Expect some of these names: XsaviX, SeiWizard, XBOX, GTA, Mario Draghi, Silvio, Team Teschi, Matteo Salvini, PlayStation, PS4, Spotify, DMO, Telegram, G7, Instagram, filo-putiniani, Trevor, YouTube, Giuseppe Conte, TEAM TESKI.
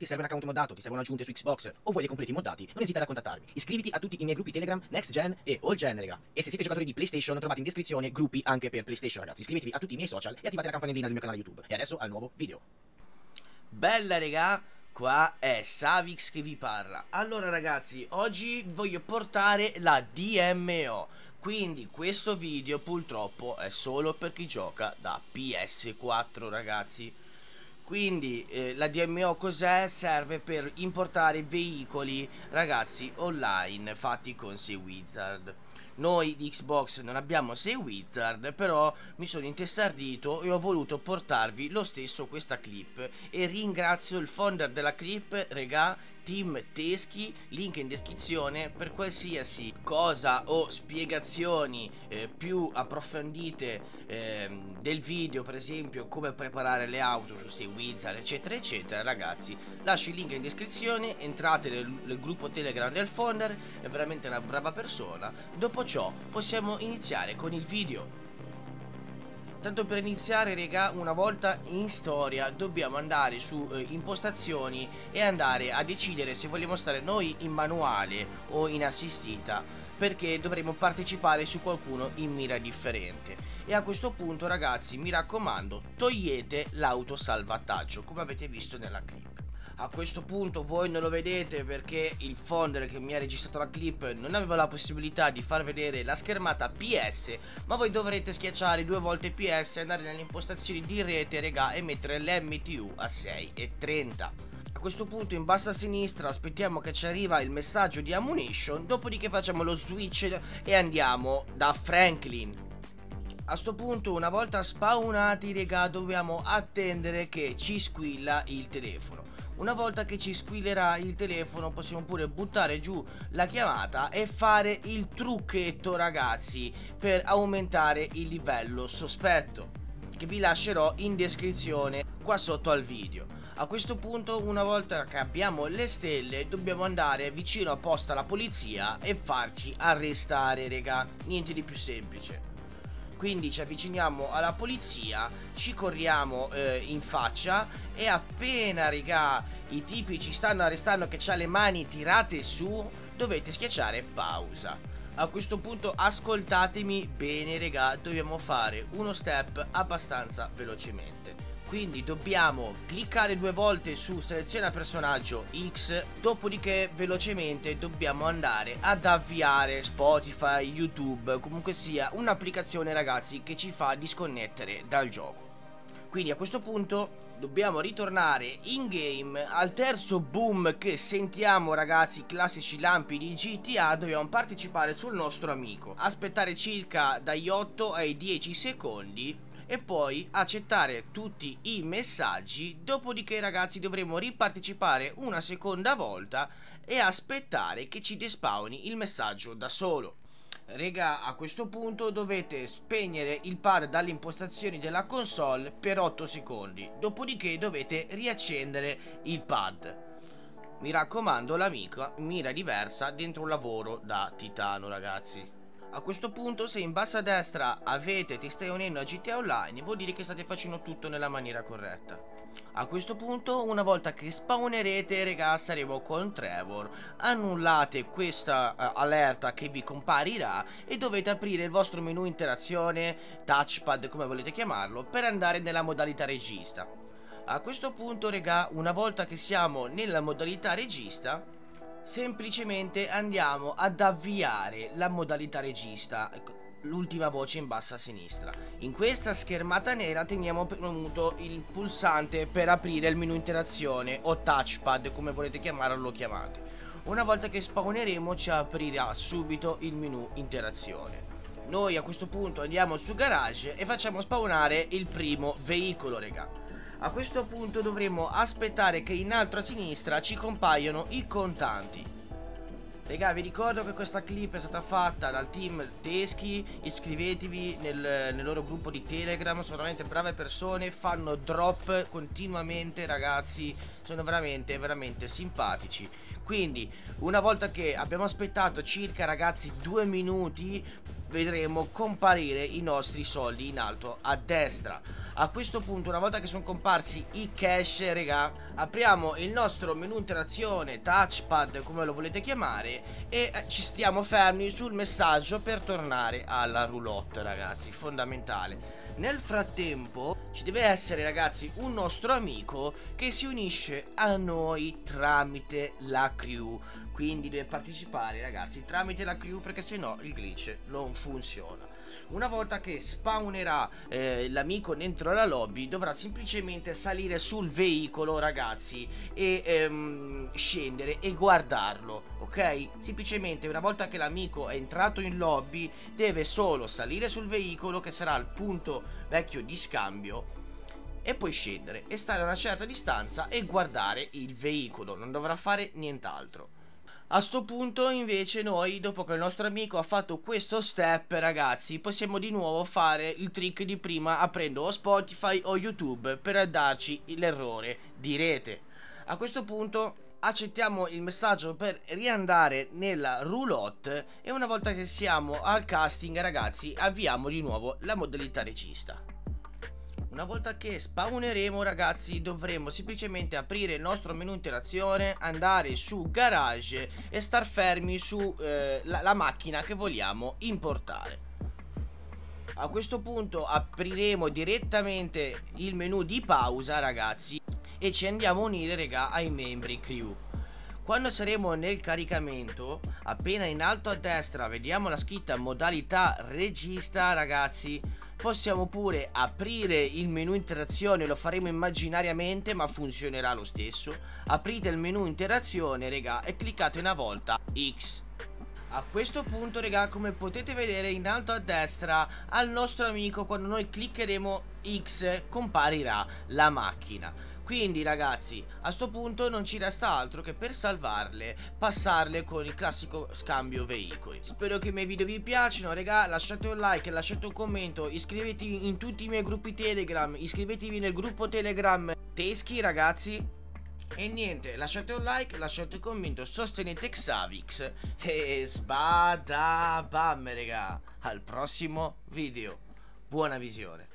ti serve un account moddato, ti servono aggiunte su Xbox o vuoi dei completi moddati, non esitare a contattarmi. Iscriviti a tutti i miei gruppi Telegram, Next Gen e All Gen, raga. E se siete giocatori di PlayStation, trovate in descrizione gruppi anche per PlayStation, ragazzi. Iscrivetevi a tutti i miei social e attivate la campanellina del mio canale YouTube. E adesso al nuovo video. Bella, raga. Qua è XsaviX che vi parla. Allora ragazzi, oggi voglio portare la DMO, quindi questo video purtroppo è solo per chi gioca da PS4, ragazzi. Quindi la DMO cos'è? Serve per importare veicoli, ragazzi, online fatti con SeiWizard. Noi di Xbox non abbiamo SeiWizard, però mi sono intestardito e ho voluto portarvi lo stesso questa clip. E ringrazio il founder della clip, regà, Team Teschi, link in descrizione, per qualsiasi cosa o spiegazioni più approfondite del video, per esempio come preparare le auto su SeiWizard, eccetera eccetera. Ragazzi, lascio il link in descrizione, entrate nel gruppo Telegram del founder, è veramente una brava persona. Dopo ciò possiamo iniziare con il video. Tanto per iniziare, raga, una volta in storia dobbiamo andare su impostazioni e andare a decidere se vogliamo stare noi in manuale o in assistita, perché dovremo partecipare su qualcuno in mira differente. E a questo punto, ragazzi, mi raccomando, togliete l'autosalvataggio, come avete visto nella clip. A questo punto voi non lo vedete perché il founder che mi ha registrato la clip non aveva la possibilità di far vedere la schermata PS, ma voi dovrete schiacciare 2 volte PS, andare nelle impostazioni di rete, regà, e mettere l'MTU a 6,30. A questo punto in basso a sinistra aspettiamo che ci arriva il messaggio di ammunition, dopodiché facciamo lo switch e andiamo da Franklin. A sto punto, una volta spawnati, regà, dobbiamo attendere che ci squilla il telefono. Una volta che ci squillerà il telefono possiamo pure buttare giù la chiamata e fare il trucchetto, ragazzi, per aumentare il livello sospetto, che vi lascerò in descrizione qua sotto al video. A questo punto, una volta che abbiamo le stelle, dobbiamo andare vicino apposta alla polizia e farci arrestare, raga, niente di più semplice. Quindi ci avviciniamo alla polizia, ci corriamo in faccia e appena, raga, i tipi ci stanno arrestando che c'ha le mani tirate su, dovete schiacciare pausa. A questo punto ascoltatemi bene, raga, dobbiamo fare uno step abbastanza velocemente. Quindi dobbiamo cliccare 2 volte su seleziona personaggio X, dopodiché velocemente dobbiamo andare ad avviare Spotify, YouTube, comunque sia un'applicazione, ragazzi, che ci fa disconnettere dal gioco. Quindi a questo punto dobbiamo ritornare in game. Al terzo boom che sentiamo, ragazzi, classici lampi di GTA, dobbiamo partecipare sul nostro amico, aspettare circa dagli 8 ai 10 secondi e poi accettare tutti i messaggi, dopodiché, ragazzi, dovremo ripartecipare una seconda volta e aspettare che ci despawni il messaggio da solo. Raga, a questo punto dovete spegnere il pad dalle impostazioni della console per 8 secondi, dopodiché dovete riaccendere il pad. Mi raccomando, l'amica mira diversa dentro un lavoro da titano, ragazzi. A questo punto, se in basso a destra avete testé unendo a GTA Online, vuol dire che state facendo tutto nella maniera corretta. A questo punto, una volta che spawnerete, raga, saremo con Trevor. Annullate questa allerta che vi comparirà e dovete aprire il vostro menu interazione, touchpad, come volete chiamarlo, per andare nella modalità regista. A questo punto, raga, una volta che siamo nella modalità regista, semplicemente andiamo ad avviare la modalità regista, l'ultima voce in basso a sinistra. In questa schermata nera teniamo premuto il pulsante per aprire il menu interazione o touchpad, come volete chiamarlo, lo chiamate. Una volta che spawneremo ci aprirà subito il menu interazione. Noi a questo punto andiamo su garage e facciamo spawnare il primo veicolo, raga. A questo punto dovremo aspettare che in alto a sinistra ci compaiono i contanti. Raga, vi ricordo che questa clip è stata fatta dal Team Teschi. Iscrivetevi nel loro gruppo di Telegram, sono veramente brave persone, fanno drop continuamente, ragazzi, sono veramente veramente simpatici. Quindi una volta che abbiamo aspettato circa, ragazzi, 2 minuti, vedremo comparire i nostri soldi in alto a destra. A questo punto, una volta che sono comparsi i cash, regà, apriamo il nostro menu interazione, touchpad, come lo volete chiamare, e ci stiamo fermi sul messaggio per tornare alla roulotte, ragazzi, fondamentale. Nel frattempo ci deve essere, ragazzi, un nostro amico che si unisce a noi tramite la crew. Quindi deve partecipare, ragazzi, tramite la crew, perché sennò il glitch non funziona. Una volta che spawnerà l'amico dentro la lobby, dovrà semplicemente salire sul veicolo, ragazzi, e scendere e guardarlo, ok? Semplicemente una volta che l'amico è entrato in lobby, deve solo salire sul veicolo, che sarà il punto vecchio di scambio, e poi scendere e stare a una certa distanza e guardare il veicolo. Non dovrà fare nient'altro. A sto punto invece noi, dopo che il nostro amico ha fatto questo step, ragazzi, possiamo di nuovo fare il trick di prima, aprendo o Spotify o YouTube per darci l'errore di rete. A questo punto accettiamo il messaggio per riandare nella roulotte e una volta che siamo al casting, ragazzi, avviamo di nuovo la modalità regista. Una volta che spawneremo, ragazzi, dovremo semplicemente aprire il nostro menu interazione, andare su garage e star fermi su la macchina che vogliamo importare. A questo punto apriremo direttamente il menu di pausa, ragazzi, e ci andiamo a unire, raga, ai membri crew. Quando saremo nel caricamento, appena in alto a destra vediamo la scritta modalità regista, ragazzi, possiamo pure aprire il menu interazione, lo faremo immaginariamente ma funzionerà lo stesso. Aprite il menu interazione, regà, e cliccate una volta X. A questo punto, regà, come potete vedere in alto a destra, al nostro amico, quando noi cliccheremo X, comparirà la macchina. Quindi, ragazzi, a sto punto non ci resta altro che, per salvarle, passarle con il classico scambio veicoli. Spero che i miei video vi piacciono, raga, lasciate un like, lasciate un commento, iscrivetevi in tutti i miei gruppi Telegram, iscrivetevi nel gruppo Telegram Teschi, ragazzi. E niente, lasciate un like, lasciate un commento, sostenete XsaviX e sbada bam, raga. Al prossimo video, buona visione.